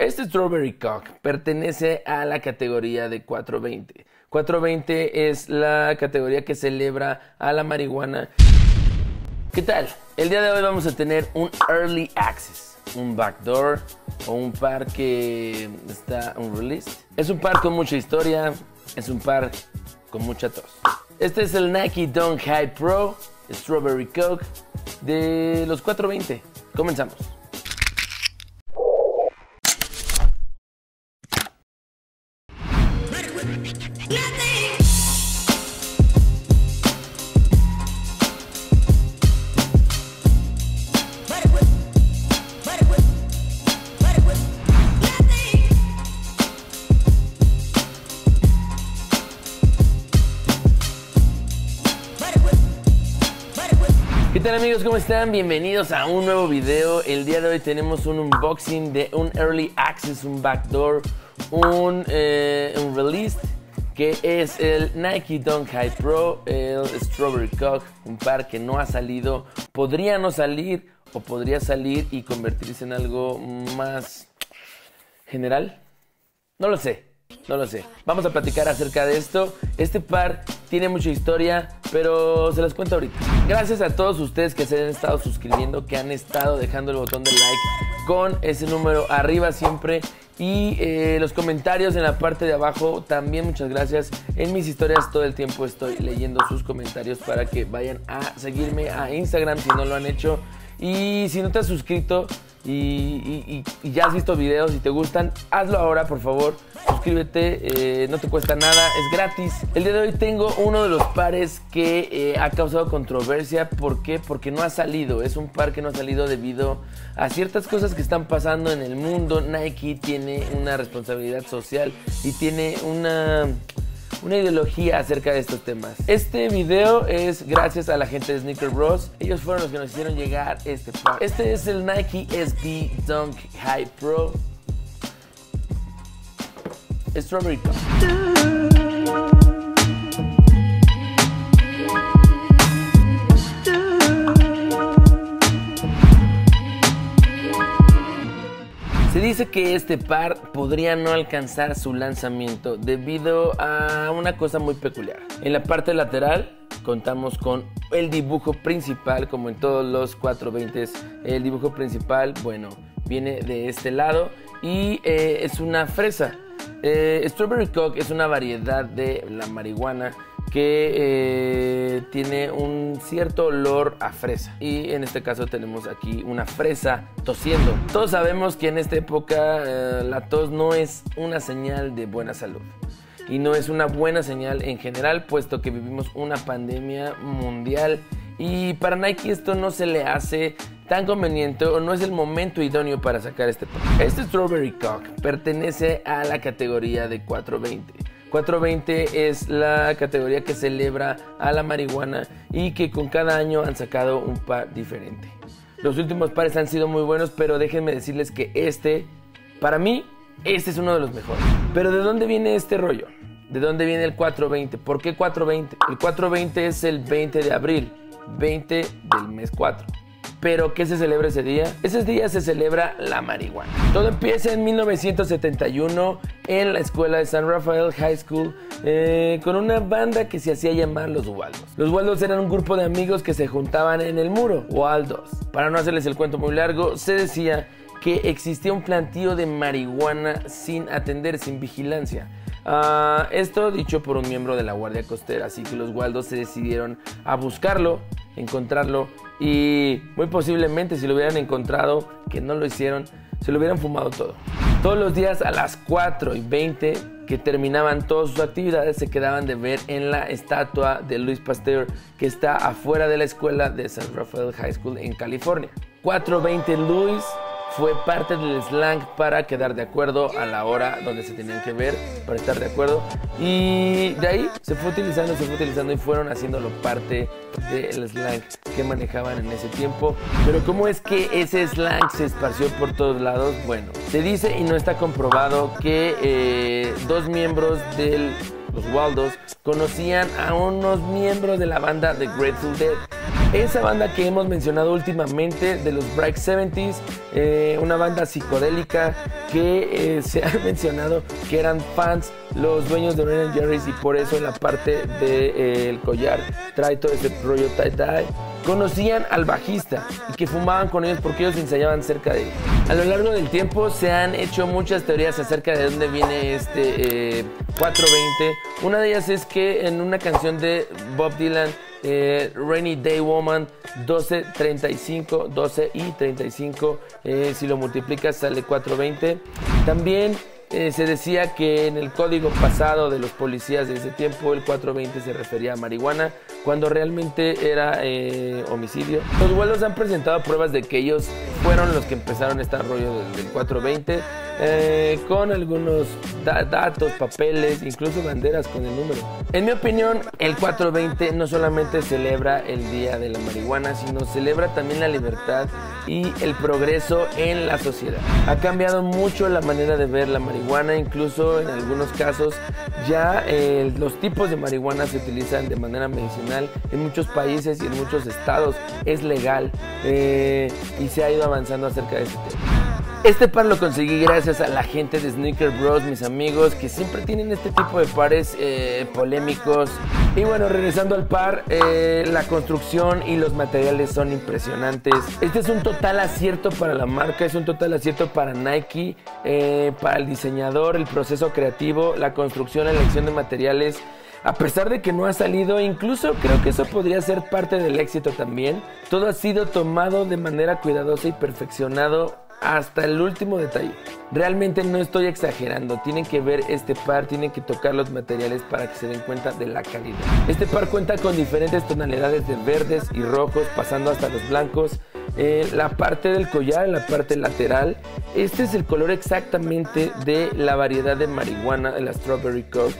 Este Strawberry Cough pertenece a la categoría de 420. 420 es la categoría que celebra a la marihuana. ¿Qué tal? El día de hoy vamos a tener un Early Access, un Backdoor o un par que está unreleased. Es un par con mucha historia, es un par con mucha tos. Este es el Nike Dunk High Pro Strawberry Cough de los 420. Comenzamos. ¿Qué tal amigos? ¿Cómo están? Bienvenidos a un nuevo video. El día de hoy tenemos un unboxing de un Early Access, un Backdoor, un Release, que es el Nike Dunk High Pro, el Strawberry Cough, un par que no ha salido, podría no salir o podría salir y convertirse en algo más general. No lo sé. No lo sé. Vamos a platicar acerca de esto. Este par tiene mucha historia, pero se las cuento ahorita. Gracias a todos ustedes que se han estado suscribiendo, que han estado dejando el botón de like con ese número arriba siempre. Y los comentarios en la parte de abajo también, muchas gracias. En mis historias todo el tiempo estoy leyendo sus comentarios para que vayan a seguirme a Instagram si no lo han hecho. Y si no te has suscrito y ya has visto videos y te gustan, hazlo ahora, por favor. Suscríbete, no te cuesta nada, es gratis. El día de hoy tengo uno de los pares que ha causado controversia. ¿Por qué? Porque no ha salido. Es un par que no ha salido debido a ciertas cosas que están pasando en el mundo. Nike tiene una responsabilidad social y tiene una ideología acerca de estos temas. Este video es gracias a la gente de Sneaker Bros. Ellos fueron los que nos hicieron llegar este par. Este es el Nike SB Dunk High Pro Strawberry Cough. Se dice que este par podría no alcanzar su lanzamiento debido a una cosa muy peculiar. En la parte lateral contamos con el dibujo principal, como en todos los 420s. El dibujo principal, bueno, viene de este lado y es una fresa. Strawberry Cough es una variedad de la marihuana que tiene un cierto olor a fresa. Y en este caso tenemos aquí una fresa tosiendo. Todos sabemos que en esta época la tos no es una señal de buena salud. Y no es una buena señal en general, puesto que vivimos una pandemia mundial. Y para Nike esto no se le hace tan conveniente o no es el momento idóneo para sacar este par. Este Strawberry Cough pertenece a la categoría de 420. 420 es la categoría que celebra a la marihuana y que con cada año han sacado un par diferente. Los últimos pares han sido muy buenos, pero déjenme decirles que para mí, este es uno de los mejores. Pero ¿de dónde viene este rollo? ¿De dónde viene el 420? ¿Por qué 420? El 420 es el 20 de abril, 20 del mes 4. ¿Pero qué se celebra ese día? Ese día se celebra la marihuana. Todo empieza en 1971 en la escuela de San Rafael High School con una banda que se hacía llamar Los Waldos. Los Waldos eran un grupo de amigos que se juntaban en el muro, Waldos. Para no hacerles el cuento muy largo, se decía que existía un plantío de marihuana sin atender, sin vigilancia. Esto dicho por un miembro de la Guardia Costera, así que los Waldos se decidieron a buscarlo, encontrarlo y muy posiblemente si lo hubieran encontrado, que no lo hicieron, se lo hubieran fumado todo. Todos los días a las 4:20 que terminaban todas sus actividades se quedaban de ver en la estatua de Luis Pasteur que está afuera de la escuela de San Rafael High School en California. 4:20 Luis fue parte del slang para quedar de acuerdo a la hora donde se tenían que ver, para estar de acuerdo. Y de ahí se fue utilizando y fueron haciéndolo parte del slang que manejaban en ese tiempo. Pero ¿cómo es que ese slang se esparció por todos lados? Bueno, se dice y no está comprobado que dos miembros del los Waldos, conocían a unos miembros de la banda The Grateful Dead. Esa banda que hemos mencionado últimamente de los Bright 70s, una banda psicodélica que se ha mencionado que eran fans los dueños de Ben & Jerry's, y por eso en la parte del collar trae todo este rollo tie-dye. Conocían al bajista y que fumaban con ellos porque ellos ensayaban cerca de él. A lo largo del tiempo se han hecho muchas teorías acerca de dónde viene este 420. Una de ellas es que en una canción de Bob Dylan, Rainy Day Woman, 12 y 35, si lo multiplicas sale 420. También se decía que en el código pasado de los policías de ese tiempo el 420 se refería a marihuana, cuando realmente era homicidio. Los Waldos han presentado pruebas de que ellos fueron los que empezaron este rollo del 420, con algunos datos, papeles, incluso banderas con el número. En mi opinión, el 420 no solamente celebra el día de la marihuana, sino celebra también la libertad y el progreso en la sociedad. Ha cambiado mucho la manera de ver la marihuana, incluso en algunos casos ya los tipos de marihuana se utilizan de manera medicinal en muchos países y en muchos estados, es legal, y se ha ido avanzando acerca de este tema. Este par lo conseguí gracias a la gente de Sneaker Bros, mis amigos, que siempre tienen este tipo de pares polémicos. Y bueno, regresando al par, la construcción y los materiales son impresionantes. Este es un total acierto para la marca, es un total acierto para Nike, para el diseñador, el proceso creativo, la construcción, la elección de materiales. A pesar de que no ha salido, incluso creo que eso podría ser parte del éxito también. Todo ha sido tomado de manera cuidadosa y perfeccionado hasta el último detalle. Realmente no estoy exagerando, tienen que ver este par, tienen que tocar los materiales para que se den cuenta de la calidad. Este par cuenta con diferentes tonalidades de verdes y rojos, pasando hasta los blancos. La parte del collar, en la parte lateral, este es el color exactamente de la variedad de marihuana, de la Strawberry Cough,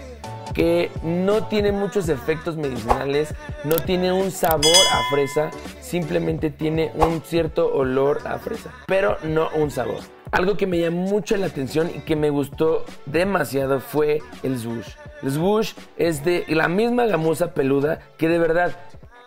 que no tiene muchos efectos medicinales, no tiene un sabor a fresa, simplemente tiene un cierto olor a fresa, pero no un sabor. Algo que me llamó mucho la atención y que me gustó demasiado fue el swoosh. El swoosh es de la misma gamuza peluda, que de verdad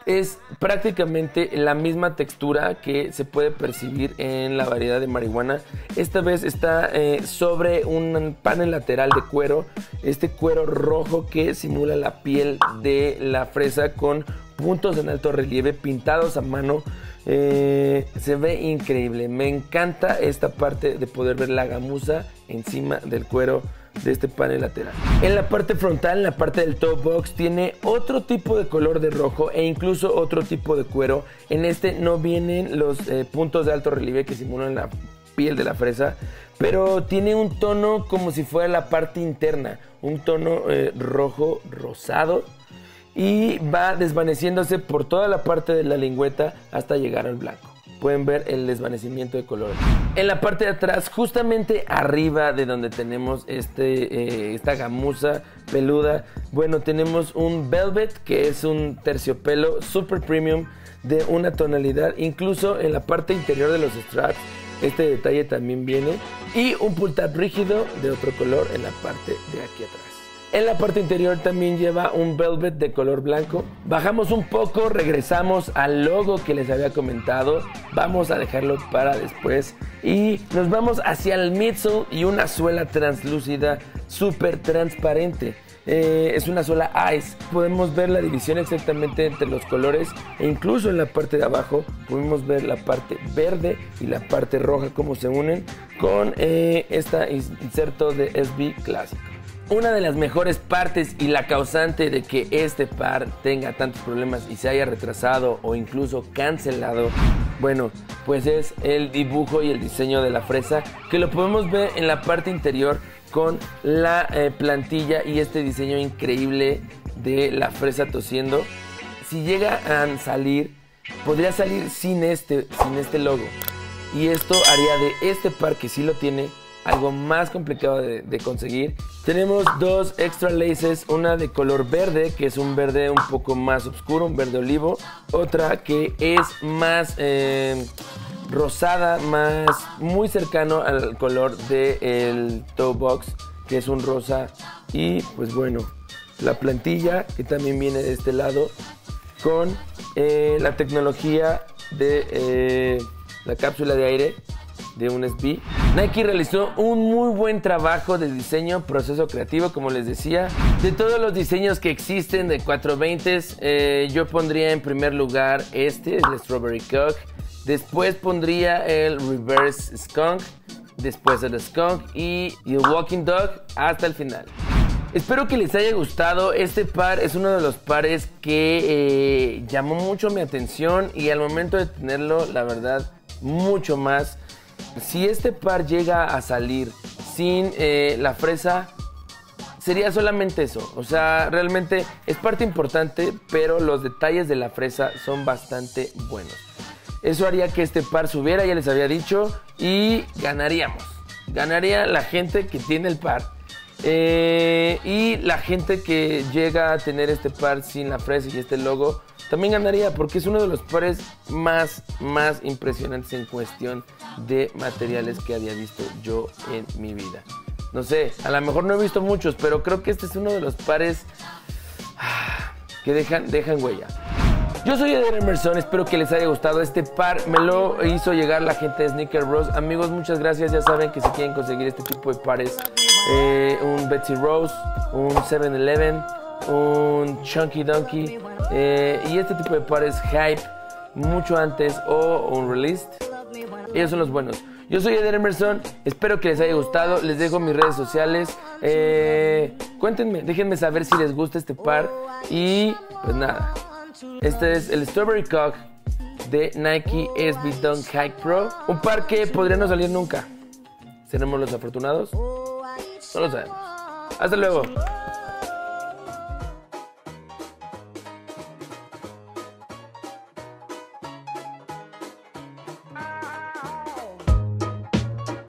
es prácticamente la misma textura que se puede percibir en la variedad de marihuana. Esta vez está sobre un panel lateral de cuero, este cuero rojo que simula la piel de la fresa con puntos en alto relieve pintados a mano. Se ve increíble, me encanta esta parte de poder ver la gamuza encima del cuero de este panel lateral. En la parte frontal, en la parte del toe box, tiene otro tipo de color de rojo e incluso otro tipo de cuero. En este no vienen los puntos de alto relieve que simulan la piel de la fresa, pero tiene un tono como si fuera la parte interna, un tono rojo rosado, y va desvaneciéndose por toda la parte de la lengüeta hasta llegar al blanco. Pueden ver el desvanecimiento de colores. En la parte de atrás, justamente arriba de donde tenemos esta gamuza peluda, bueno, tenemos un velvet, que es un terciopelo super premium de una tonalidad. Incluso en la parte interior de los straps, este detalle también viene. Y un pull tab rígido de otro color en la parte de aquí atrás. En la parte interior también lleva un velvet de color blanco. Bajamos un poco, regresamos al logo que les había comentado. Vamos a dejarlo para después. Y nos vamos hacia el midsole y una suela translúcida, súper transparente. Es una suela ice. Podemos ver la división exactamente entre los colores. E incluso en la parte de abajo podemos ver la parte verde y la parte roja cómo se unen con este inserto de SB clásico. Una de las mejores partes y la causante de que este par tenga tantos problemas y se haya retrasado o incluso cancelado, bueno, pues es el dibujo y el diseño de la fresa, que lo podemos ver en la parte interior con la plantilla y este diseño increíble de la fresa tosiendo. Si llega a salir, podría salir sin este logo, y esto haría de este par, que sí lo tiene, algo más complicado de conseguir. Tenemos dos extra laces, una de color verde, que es un verde un poco más oscuro, un verde olivo, otra que es más rosada, más muy cercano al color del toe box, que es un rosa. Y pues bueno, la plantilla, que también viene de este lado, con la tecnología de la cápsula de aire de un SB. Nike realizó un muy buen trabajo de diseño, proceso creativo, como les decía. De todos los diseños que existen de 420s, yo pondría en primer lugar este, el Strawberry Cough. Después pondría el Reverse Skunk, después el Skunk y el Walking Dog hasta el final. Espero que les haya gustado. Este par es uno de los pares que llamó mucho mi atención y al momento de tenerlo, la verdad, mucho más. Si este par llega a salir sin la fresa, sería solamente eso. O sea, realmente es parte importante, pero los detalles de la fresa son bastante buenos. Eso haría que este par subiera, ya les había dicho, y ganaríamos. Ganaría la gente que tiene el par. Y la gente que llega a tener este par sin la fresa y este logo también ganaría, porque es uno de los pares más impresionantes en cuestión de materiales que había visto yo en mi vida. No sé, a lo mejor no he visto muchos, pero creo que este es uno de los pares que dejan huella. Yo soy Eder Emerson, espero que les haya gustado este par. Me lo hizo llegar la gente de Sneaker Bros. Amigos, muchas gracias. Ya saben que si quieren conseguir este tipo de pares, un Betsy Ross, un 7-Eleven, un Chunky Dunky y este tipo de pares hype mucho antes o un release, ellos son los buenos. Yo soy Eder Emerson, espero que les haya gustado. Les dejo mis redes sociales. Cuéntenme, déjenme saber si les gusta este par. Y pues nada, este es el Strawberry Cough de Nike SB Dunk High Pro. Un par que podría no salir nunca. ¿Seremos los afortunados? No lo sabemos. Hasta luego.